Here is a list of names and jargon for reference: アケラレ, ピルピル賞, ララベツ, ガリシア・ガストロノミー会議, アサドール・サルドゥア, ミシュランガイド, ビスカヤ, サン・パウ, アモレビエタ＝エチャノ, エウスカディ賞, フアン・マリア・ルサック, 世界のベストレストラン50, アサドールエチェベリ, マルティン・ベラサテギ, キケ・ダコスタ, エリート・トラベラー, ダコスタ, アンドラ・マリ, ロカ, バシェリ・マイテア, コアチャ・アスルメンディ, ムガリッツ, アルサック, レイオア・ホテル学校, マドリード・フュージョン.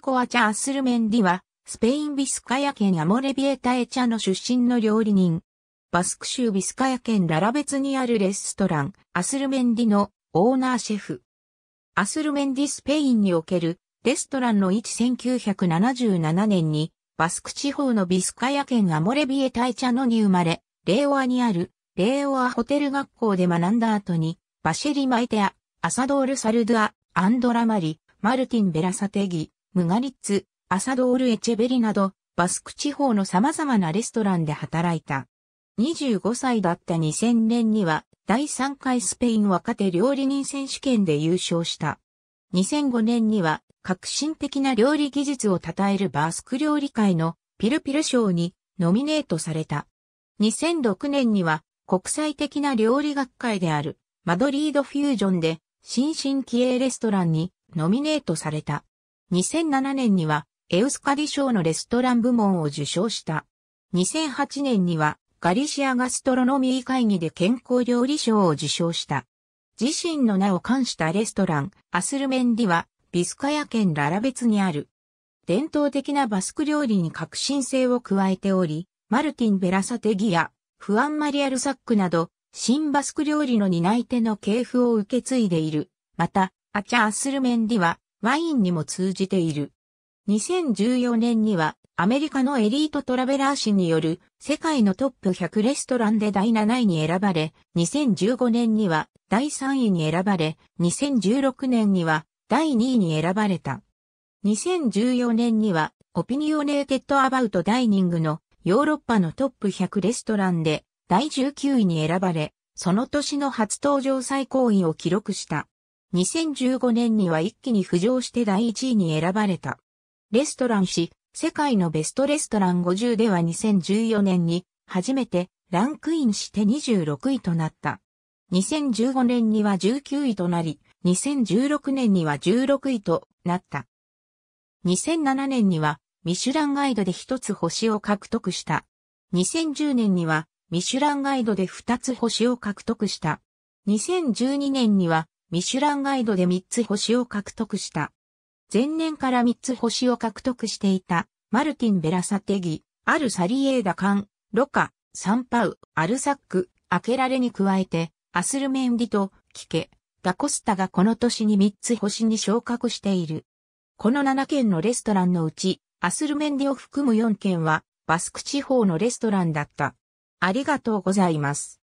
コアチャ・アスルメンディは、スペイン・ビスカヤ県アモレビエタエチャの出身の料理人。バスク州ビスカヤ県ララベツにあるレストラン、アスルメンディのオーナーシェフ。アスルメンディスペインにおけるレストランの位置1977年に、バスク地方のビスカヤ県アモレビエタエチャノに生まれ、レオアにあるレオアホテル学校で学んだ後に、バシェリ・マイテア、アサドール・サルドゥア、アンドラ・マリ、マルティン・ベラサテギ、ムガリッツ、アサドールエチェベリなど、バスク地方の様々なレストランで働いた。25歳だった2000年には、第3回スペイン若手料理人選手権で優勝した。2005年には、革新的な料理技術を称えるバスク料理界のピルピル賞にノミネートされた。2006年には、国際的な料理学会である、マドリードフュージョンで、新進気鋭レストランにノミネートされた。2007年には、エウスカリ賞のレストラン部門を受賞した。2008年には、ガリシアガストロノミー会議で健康料理賞を受賞した。自身の名を冠したレストラン、アスルメンディは、ビスカヤ県ララベツにある。伝統的なバスク料理に革新性を加えており、マルティン・ベラサテギや、フアン・マリア・ルサックなど、新バスク料理の担い手の系譜を受け継いでいる。また、アチャ・アスルメンディはワインにも通じている。2014年にはアメリカのエリートトラベラー誌による世界のトップ100レストランで第7位に選ばれ、2015年には第3位に選ばれ、2016年には第2位に選ばれた。2014年にはオピニオネーテッドアバウトダイニングのヨーロッパのトップ100レストランで、第19位に選ばれ、その年の初登場最高位を記録した。2015年には一気に浮上して第1位に選ばれた。レストラン誌、世界のベストレストラン50では2014年に初めてランクインして26位となった。2015年には19位となり、2016年には16位となった。2007年にはミシュランガイドで1つ星を獲得した。2010年にはミシュランガイドで2つ星を獲得した。2012年にはミシュランガイドで3つ星を獲得した。前年から3つ星を獲得していたマルティン・ベラサテギ、アル・サリエーダ館、ロカ、サンパウ、アルサック、アケラレに加えてアスルメンディとキケ、ダコスタがこの年に3つ星に昇格している。この7軒のレストランのうちアスルメンディを含む4軒はバスク地方のレストランだった。ありがとうございます。